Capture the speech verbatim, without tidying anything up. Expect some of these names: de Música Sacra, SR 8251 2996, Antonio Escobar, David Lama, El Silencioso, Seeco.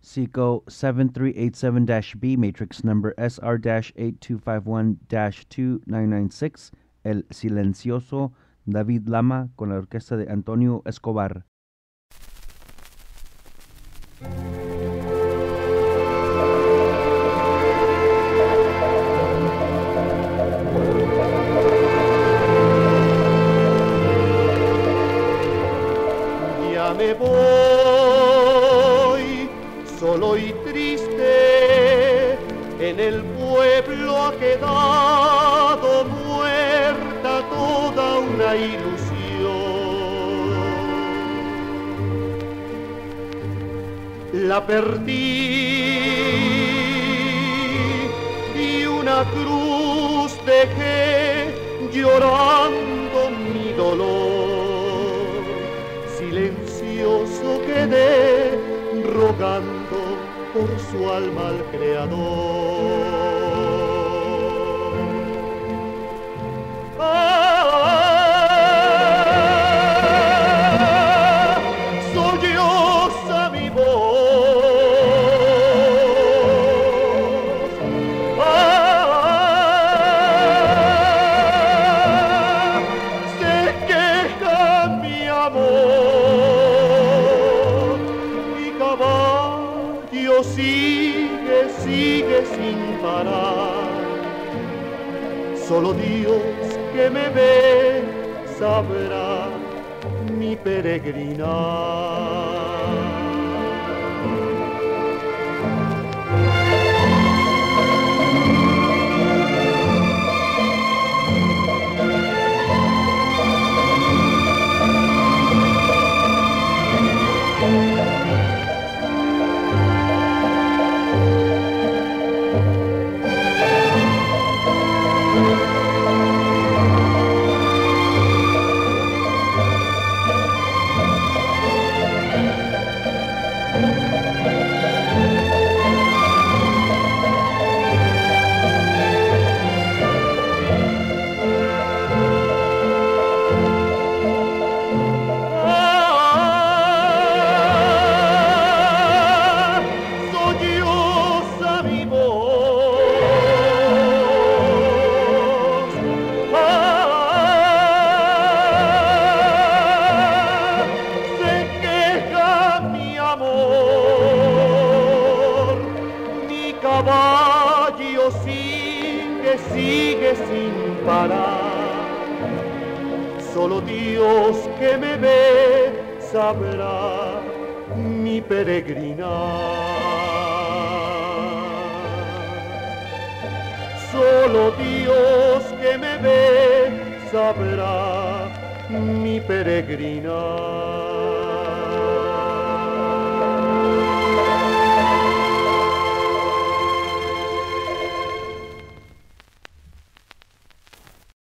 Seeco siete tres ocho siete B, matrix number S R eight two five one two nine nine six, El Silencioso, David Lama, con la orquesta de Antonio Escobar. Ya me voy, solo y triste, en el pueblo ha quedado muerta toda una ilusión. La perdí y una cruz dejé llorando mi dolor. Silencioso quedé rogando por su alma al Creador. ¡Ah! Solloza mi voz. ¡Ah! Se queja mi amor. Yo sigue, sigue sin parar. Solo Dios que me ve sabrá mi peregrinar. Caballo sigue, sigue sin parar. Solo Dios que me ve sabrá mi peregrinar. Solo Dios que me ve sabrá mi peregrinar.